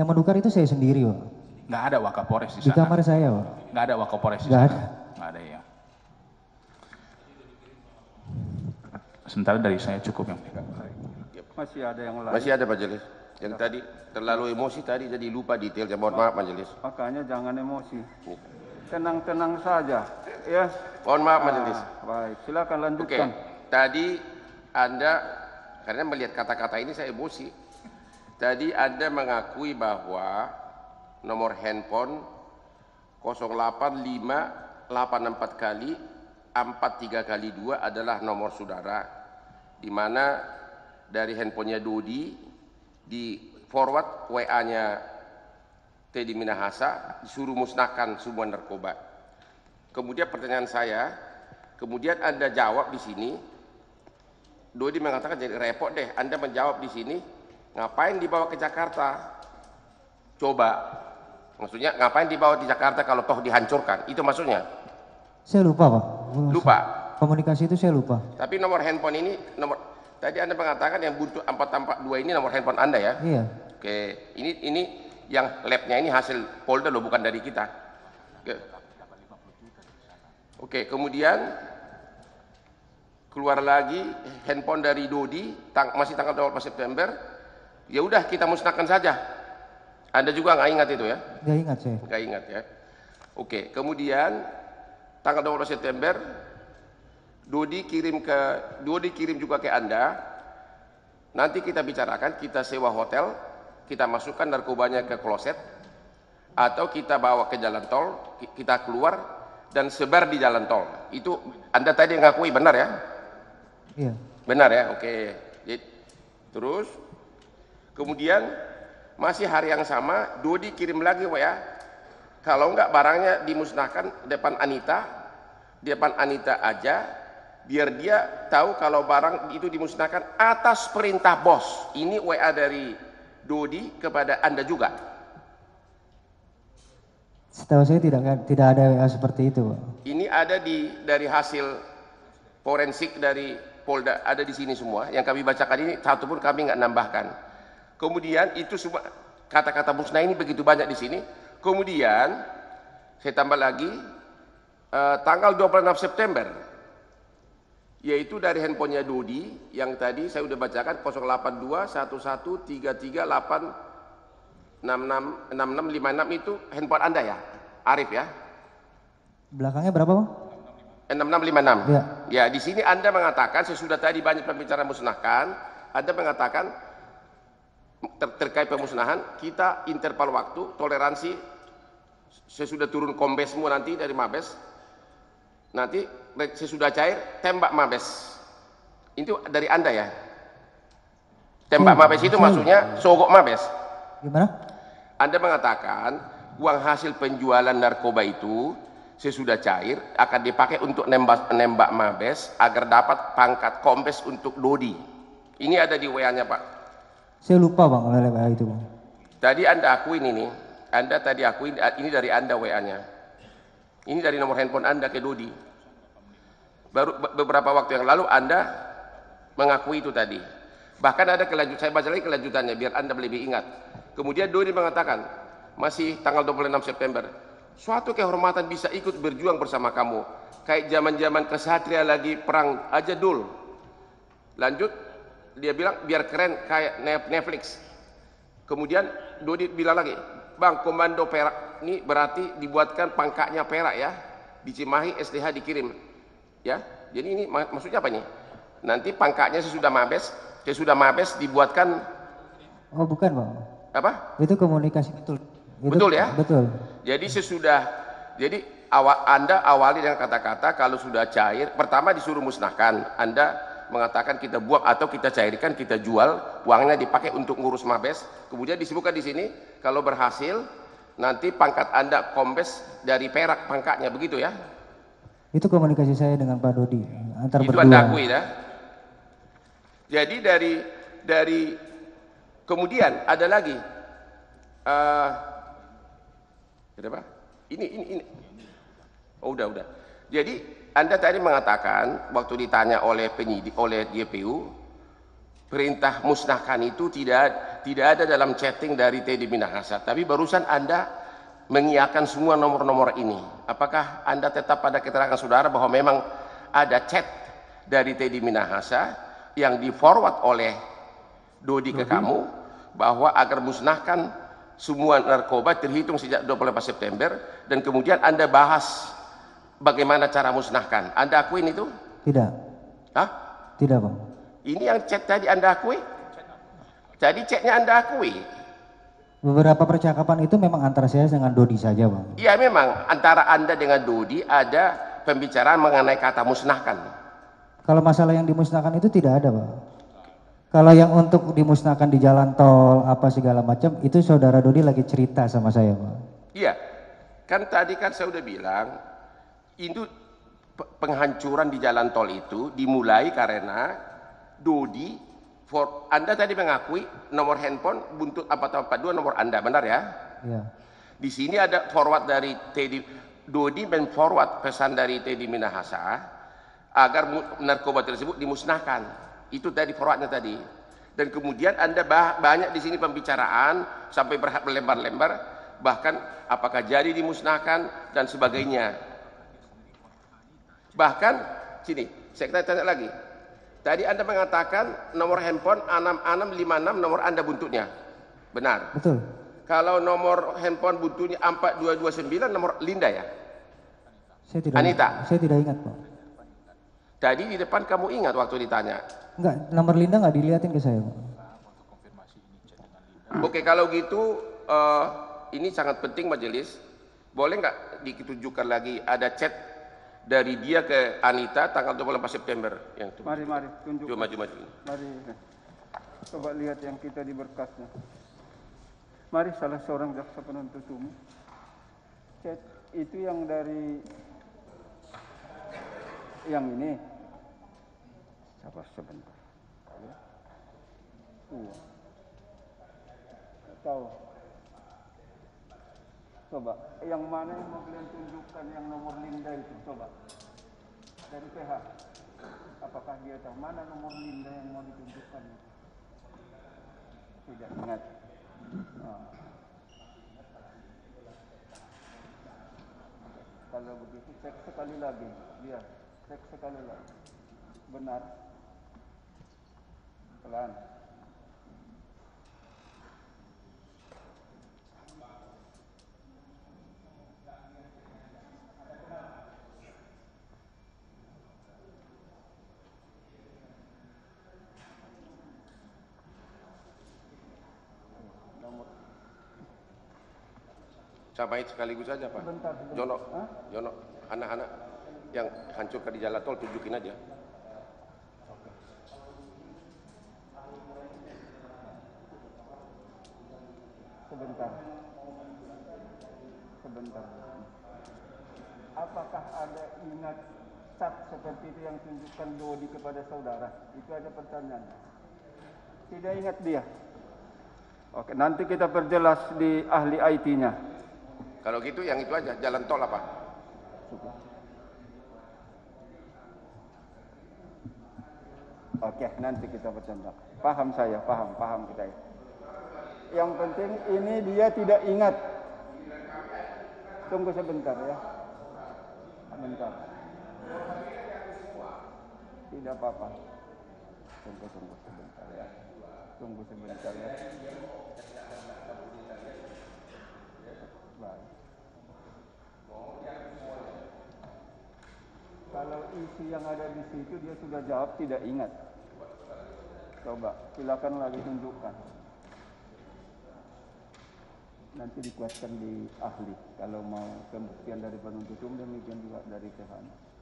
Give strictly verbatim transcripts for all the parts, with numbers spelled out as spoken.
Yang menukar itu saya sendiri, Pak. Nggak ada Wakapolres di sana. Di kamar saya, Pak. Nggak ada Wakapolres di sana. Nggak ada. Nggak ada, ya. Sementara dari saya cukup yang tiga. Masih ada yang lain. Masih ada, Pak Jelis. Yang tadi terlalu emosi tadi jadi lupa detailnya. Mohon maaf, Pak Jelis. Makanya jangan emosi. Tenang-tenang saja, ya. Mohon maaf, Pak Jelis. Ah, baik, silakan lanjutkan. Oke. Tadi Anda, karena melihat kata-kata ini saya emosi. Tadi Anda mengakui bahwa nomor handphone nol delapan lima delapan empat kali empat tiga kali dua adalah nomor saudara, di mana dari handphonenya Dody di forward W A-nya Teddy Minahasa disuruh musnahkan semua narkoba. Kemudian pertanyaan saya, kemudian Anda jawab di sini, Dody mengatakan jadi repot deh, Anda menjawab di sini, ngapain dibawa ke Jakarta? Coba, maksudnya ngapain dibawa di Jakarta kalau toh dihancurkan? Itu maksudnya? Saya lupa, Pak. Lupa. Komunikasi itu saya lupa. Tapi nomor handphone ini, nomor tadi Anda mengatakan yang butuh empat empat dua ini nomor handphone Anda ya? Iya. Oke, ini ini yang labnya ini hasil Polda loh, bukan dari kita. Oke, Oke kemudian keluar lagi handphone dari Dody, tang, masih tanggal dua puluh September. Ya udah kita musnahkan saja. Anda juga nggak ingat itu ya? Nggak ingat saya. Nggak ingat ya. Oke, kemudian tanggal dua puluh September Dody kirim ke Dody kirim juga ke Anda. Nanti kita bicarakan, kita sewa hotel, kita masukkan narkobanya ke kloset, atau kita bawa ke jalan tol, kita keluar dan sebar di jalan tol. Itu Anda tadi ngakui benar ya? Iya. Benar ya? Oke. Terus kemudian masih hari yang sama Dody kirim lagi W A. Kalau enggak barangnya dimusnahkan depan Anita, depan Anita aja, biar dia tahu kalau barang itu dimusnahkan atas perintah bos. Ini W A dari Dody kepada Anda juga. Setahu saya tidak tidak ada W A seperti itu, Pak. Ini ada di dari hasil forensik dari Polda, ada di sini semua. Yang kami bacakan ini satu pun kami enggak nambahkan. Kemudian itu semua kata-kata musnah ini begitu banyak di sini. Kemudian saya tambah lagi eh, tanggal dua puluh enam September, yaitu dari handphonenya Dody yang tadi saya sudah bacakan nol delapan dua satu satu tiga tiga delapan enam enam enam enam lima enam, itu handphone Anda ya, Arif ya? Belakangnya berapa, Bang? enam enam lima enam. Ya. Ya, di sini Anda mengatakan sesudah tadi banyak pembicaraan musnahkan, Anda mengatakan Ter terkait pemusnahan, kita interval waktu, toleransi, sesudah turun kombes semua nanti dari Mabes, nanti sesudah cair, tembak Mabes. Itu dari Anda ya? Tembak saya, Mabes itu saya, maksudnya sogok Mabes? Gimana? Anda mengatakan uang hasil penjualan narkoba itu sesudah cair akan dipakai untuk nembak, nembak Mabes agar dapat pangkat kombes untuk Dody. Ini ada di W A-nya, Pak. Saya lupa, Bang, oleh W A itu, Bang. Tadi Anda akuin ini, Anda tadi akuin ini dari Anda W A-nya. Ini dari nomor handphone Anda ke Dody. Baru beberapa waktu yang lalu Anda mengakui itu tadi. Bahkan ada kelanjutan, saya baca lagi kelanjutannya biar Anda lebih ingat. Kemudian Dody mengatakan, masih tanggal dua puluh enam September, suatu kehormatan bisa ikut berjuang bersama kamu. Kayak zaman-zaman kesatria lagi perang aja dul. Lanjut. Dia bilang biar keren kayak Netflix. Kemudian Dody bilang lagi, Bang, komando Perak ini berarti dibuatkan pangkatnya Perak ya, di Cimahi S D H dikirim ya. Jadi ini mak maksudnya apa nih? Nanti pangkatnya sesudah Mabes, sesudah Mabes dibuatkan. Oh bukan, Bang. Apa? Itu komunikasi betul. Itu betul ya? Betul. Jadi sesudah, jadi awal Anda awali dengan kata-kata kalau sudah cair, pertama disuruh musnahkan, Anda mengatakan kita buang atau kita cairkan, kita jual, uangnya dipakai untuk ngurus Mabes. Kemudian disebutkan di sini kalau berhasil nanti pangkat Anda kombes dari Perak pangkatnya, begitu ya? Itu komunikasi saya dengan Pak Dody antar berdua. Itu Anda akui ya? Jadi dari dari kemudian ada lagi uh, apa? Ini ini ini. Oh udah udah. Jadi Anda tadi mengatakan waktu ditanya oleh penyidik, oleh D P U, Perintah musnahkan itu tidak tidak ada dalam chatting dari Teddy Minahasa. Tapi barusan Anda mengiyakan semua nomor-nomor ini. Apakah Anda tetap pada keterangan saudara bahwa memang ada chat dari Teddy Minahasa yang di-forward oleh Dody ke kamu bahwa agar musnahkan semua narkoba terhitung sejak dua puluh empat September, dan kemudian Anda bahas bagaimana cara musnahkan. Anda akuin itu? Tidak. Hah? Tidak, Bang. Ini yang chat tadi Anda akui? Jadi chatnya Anda akui? Beberapa percakapan itu memang antara saya dengan Dody saja, Bang. Iya, memang antara Anda dengan Dody ada pembicaraan mengenai kata musnahkan. Kalau masalah yang dimusnahkan itu tidak ada, Bang. Kalau yang untuk dimusnahkan di jalan tol apa segala macam itu saudara Dody lagi cerita sama saya, Bang. Iya, kan tadi kan saya udah bilang itu penghancuran di jalan tol itu dimulai karena Dody. For, Anda tadi mengakui nomor handphone buntut empat empat dua nomor Anda, benar ya? Iya. Di sini ada forward dari Teddy, Dody men forward pesan dari Teddy Minahasa agar narkoba tersebut dimusnahkan. Itu tadi forwardnya tadi. Dan kemudian Anda bah, banyak di sini pembicaraan sampai berlembar-lembar, bahkan apakah jadi dimusnahkan dan sebagainya. Bahkan sini, saya tanya lagi. Tadi Anda mengatakan nomor handphone enam enam lima enam nomor Anda buntutnya. Benar? Betul. Kalau nomor handphone buntutnya empat dua dua sembilan nomor Linda ya? Saya tidak Anita. Ingat. Saya tidak ingat, Pak. Tadi di depan kamu ingat waktu ditanya? Enggak, nomor Linda enggak dilihatin ke saya, Pak. Oke, kalau gitu uh, ini sangat penting majelis. Boleh enggak ditunjukkan lagi ada chat dari dia ke Anita tanggal dua puluh empat September yang itu. Mari, mari, tunjuk. Coba maju, maju. Mari, coba lihat yang kita di berkasnya. Mari salah seorang jaksa penuntut umum. Chat itu yang dari yang ini. Sabar sebentar. Iya. Tahu. Coba, yang mana yang mau kalian tunjukkan yang nomor Linda itu, coba. Dari P H, apakah dia tahu mana nomor Linda yang mau ditunjukkan? Tidak ingat. Nah. Kalau begitu, cek sekali lagi. Biar, cek sekali lagi. Benar. Pelan. Sampai sekaligus saja, Pak. Bentar, bentar. Jono, Hah? Jono, anak-anak yang hancurkan di jalan tol tunjukin aja. Sebentar, sebentar. Apakah ada ingat cat seperti itu yang tunjukkan Dody kepada saudara? Itu ada pertanyaan. Tidak ingat dia. Oke, nanti kita perjelas di ahli I T-nya. Kalau gitu yang itu aja, jalan tol apa? Oke, nanti kita bercanda. Paham saya, paham, paham kita. Yang penting ini dia tidak ingat. Tunggu sebentar ya. Sebentar. Tidak apa-apa. Tunggu, tunggu sebentar ya. Tunggu sebentar ya. Baik. Kalau isi yang ada di situ dia sudah jawab tidak ingat. Coba, silakan lagi tunjukkan. Nanti dikuatkan di ahli. Kalau mau pembuktian dari penuntut umum demikian juga dari kehana.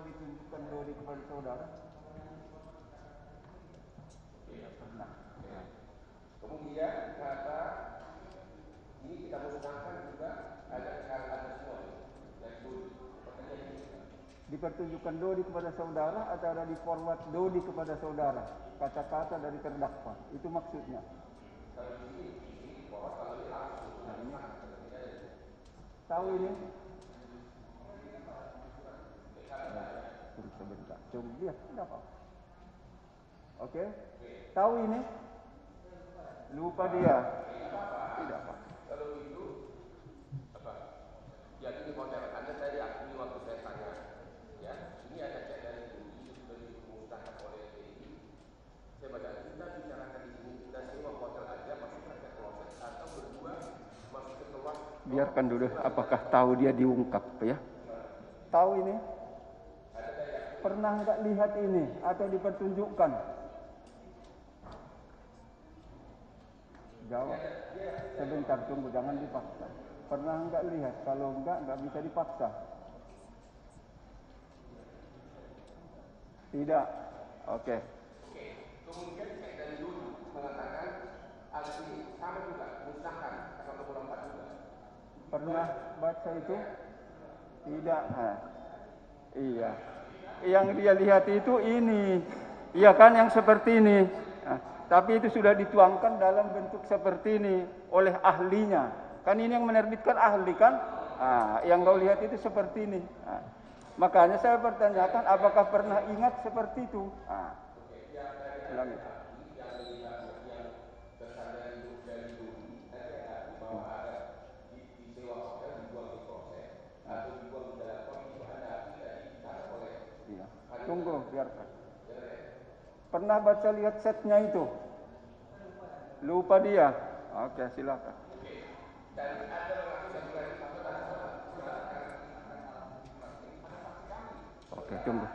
kalau ditunjukkan Dody kepada saudara? Tidak pernah. Ya. Kemudian kata ini kita menggunakan juga ada kata suami dan Dody. Dipertunjukkan Dody kepada saudara atau ada di format Dody kepada saudara kata-kata dari terdakwa, itu maksudnya. Tahu ini? Sebentar, coba lihat, tidak apa. Oke, tahu ini? Lupa dia. Tidak apa. Kalau itu apa? Jadi di hotel Anda saya diakui waktu saya tanya, ya ini ada cek dari itu dari pengusaha oleh ini. Saya baca kita bicarakan di sini kita semua hotel aja masuk ke proses atau berdua masuk ke ruang. Biarkan dulu. Apakah tahu dia diungkap, ya? Tahu ini? Pernah nggak lihat ini atau dipertunjukkan? Jawab. Sebentar, tunggu, jangan dipaksa. Pernah nggak lihat? Kalau nggak, nggak bisa dipaksa. Tidak. Oke. Oke. Kemudian saya dari dulu mengatakan aksi sama juga musnahkan atau berlompat juga. Pernah baca itu? Tidak. Hah. Iya. Yang dia lihat itu ini, iya kan, yang seperti ini. Nah, tapi itu sudah dituangkan dalam bentuk seperti ini oleh ahlinya. Kan ini yang menerbitkan ahli kan? Nah, yang kau lihat itu seperti ini. Nah, makanya saya pertanyakan apakah pernah ingat seperti itu? Nah, ulangi. Tunggu, biarkan. Pernah baca lihat setnya itu? Lupa dia. Oke, silakan. Oke, tunggu.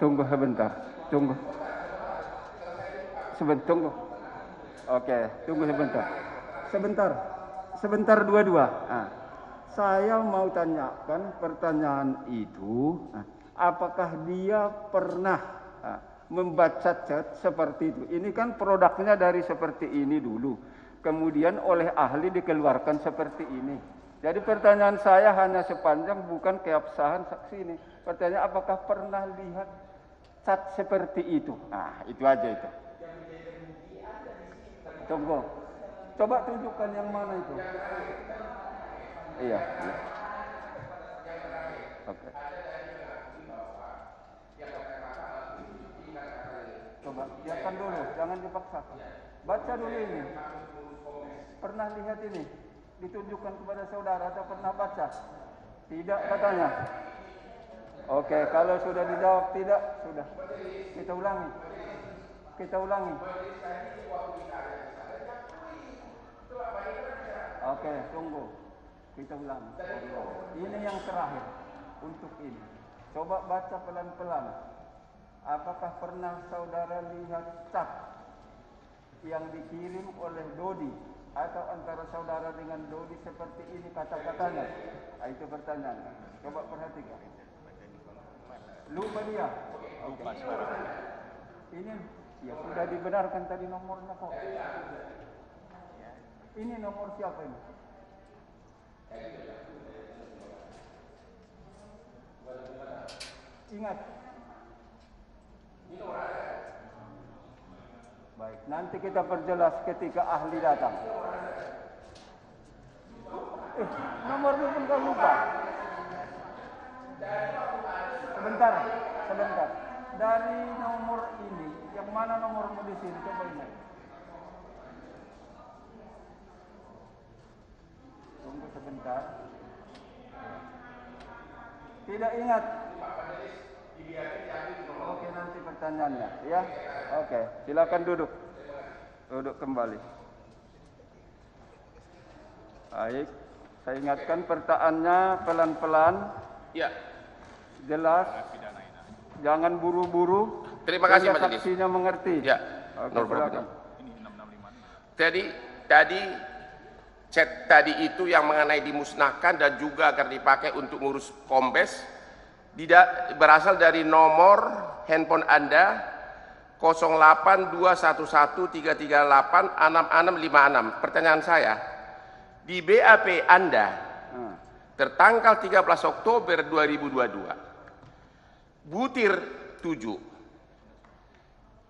Tunggu sebentar. Tunggu. Sebentar, tunggu. Oke, tunggu sebentar. Sebentar. Sebentar dua-dua. Ah. Saya mau tanyakan pertanyaan itu, apakah dia pernah membaca chat seperti itu? Ini kan produknya dari seperti ini dulu, kemudian oleh ahli dikeluarkan seperti ini. Jadi pertanyaan saya hanya sepanjang bukan keabsahan saksi ini. Pertanyaan apakah pernah lihat chat seperti itu? Nah, itu aja itu. Tunggu, coba tunjukkan yang mana itu. Iya. Iya. Oke. Okay. Coba lihatkan dulu, jangan dipaksa. Baca dulu ini. Pernah lihat ini? Ditunjukkan kepada saudara atau pernah baca? Tidak katanya. Oke, okay, kalau sudah dijawab tidak, sudah. Kita ulangi. Kita ulangi. Oke, okay, tunggu. Kita ulang. Ini yang terakhir untuk ini. Coba baca pelan-pelan. Apakah pernah saudara lihat cat yang dikirim oleh Dody atau antara saudara dengan Dody seperti ini kata-katanya? Nah, itu pertanyaan. Coba perhatikan. Lupa dia. Lupa suaranya. Ini ya sudah dibenarkan tadi nomornya kok. Ini nomor siapa ini? Ingat. Baik, nanti kita perjelas ketika ahli datang. Eh, nomornya pun kau lupa. Sebentar, sebentar. Dari nomor ini, yang mana nomormu di sini? Coba ingat. Tunggu sebentar. Tidak ingat. Oke, nanti pertanyaannya, ya. Oke, silakan duduk. Duduk kembali. Baik, saya ingatkan pertanyaannya pelan-pelan. Ya. Jelas. Jangan buru-buru. Terima kasih majelis. Saksinya mengerti. Ya. Oke, silakan. Tadi tadi chat tadi itu yang mengenai dimusnahkan dan juga akan dipakai untuk ngurus kombes berasal dari nomor handphone Anda nol delapan dua satu satu tiga tiga delapan enam enam lima enam. Pertanyaan saya, di B A P Anda tertanggal tiga belas Oktober dua ribu dua puluh dua, butir tujuh.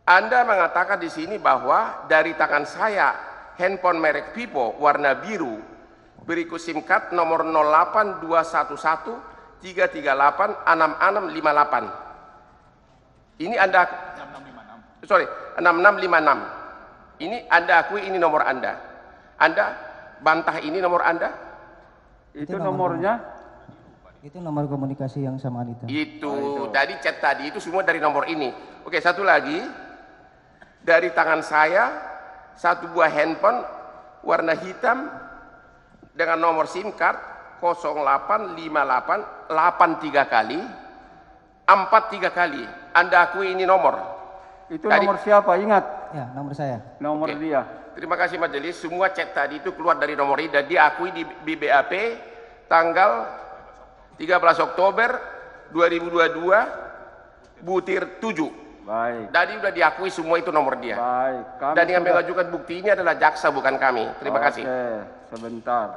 Anda mengatakan di sini bahwa dari tangan saya handphone merek Vivo warna biru berikut SIM card nomor nol delapan dua satu satu tiga tiga delapan enam enam lima delapan. Ini Anda enam enam lima enam. Sorry, enam enam lima enam. Ini Anda akui ini nomor Anda. Anda bantah ini nomor Anda? Itu, itu nomornya itu nomor komunikasi yang sama Anita. Itu, oh, itu tadi chat tadi itu semua dari nomor ini. Oke, satu lagi. Dari tangan saya satu buah handphone warna hitam dengan nomor SIM card nol delapan lima delapan delapan tiga kali empat tiga kali. Anda akui ini nomor? Itu tadi, nomor siapa? Ingat? Ya, nomor saya. Nomor okay. Dia. Terima kasih majelis. Semua chat tadi itu keluar dari nomor ini dan diakui di B A P tanggal tiga belas Oktober dua ribu dua puluh dua butir tujuh. Baik. Tadi sudah diakui semua itu nomor dia. Baik. Kami dan yang sudah mengajukan bukti ini adalah jaksa bukan kami. Terima Oke. kasih. Sebentar.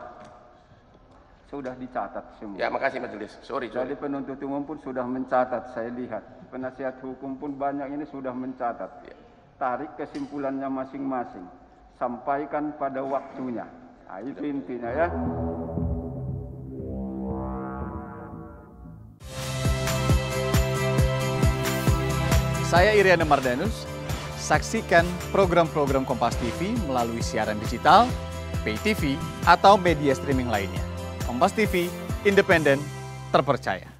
Sudah dicatat semua. Ya, makasih majelis. Sorry, sorry. Jadi penuntut umum pun sudah mencatat. Saya lihat. Penasihat hukum pun banyak ini sudah mencatat. Ya. Tarik kesimpulannya masing-masing. Sampaikan pada waktunya. Nah, itu intinya ya. Saya Iriana Mardanus, saksikan program-program Kompas T V melalui siaran digital, pay T V, atau media streaming lainnya. Kompas T V, independen, terpercaya.